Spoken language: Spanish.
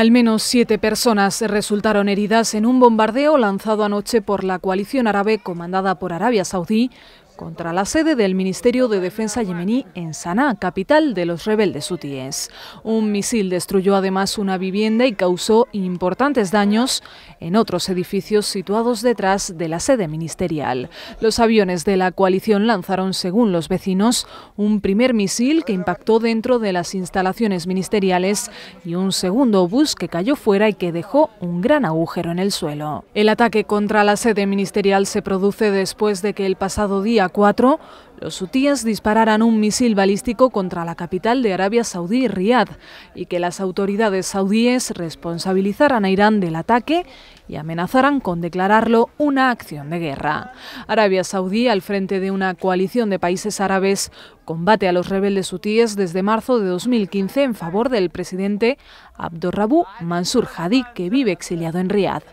Al menos 7 personas resultaron heridas en un bombardeo lanzado anoche por la coalición árabe comandada por Arabia Saudí contra la sede del Ministerio de Defensa yemení en Sanaa, capital de los rebeldes hutíes. Un misil destruyó además una vivienda y causó importantes daños en otros edificios situados detrás de la sede ministerial. Los aviones de la coalición lanzaron, según los vecinos, un primer misil que impactó dentro de las instalaciones ministeriales y un segundo obús que cayó fuera y que dejó un gran agujero en el suelo. El ataque contra la sede ministerial se produce después de que el pasado día 4, los hutíes dispararan un misil balístico contra la capital de Arabia Saudí, Riyadh, y que las autoridades saudíes responsabilizaran a Irán del ataque y amenazaran con declararlo una acción de guerra. Arabia Saudí, al frente de una coalición de países árabes, combate a los rebeldes hutíes desde marzo de 2015 en favor del presidente Abdurrabu Mansur Hadi, que vive exiliado en Riyadh.